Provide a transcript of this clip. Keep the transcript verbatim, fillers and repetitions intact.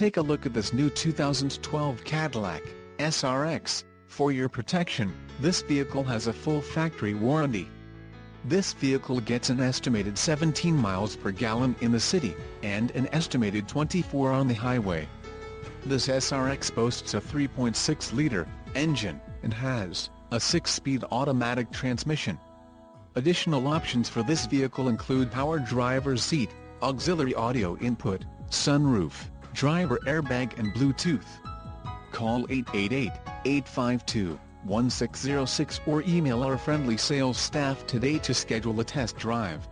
take a look at this new two thousand twelve Cadillac S R X. For your protection, this vehicle has a full factory warranty. This vehicle gets an estimated seventeen miles per gallon in the city, and an estimated twenty-four on the highway. This S R X boasts a three point six liter engine, and has a six-speed automatic transmission. Additional options for this vehicle include power driver's seat, auxiliary audio input, sunroof, driver airbag and Bluetooth. Call eight eight eight, eight five two, one six zero six or email our friendly sales staff today to schedule a test drive.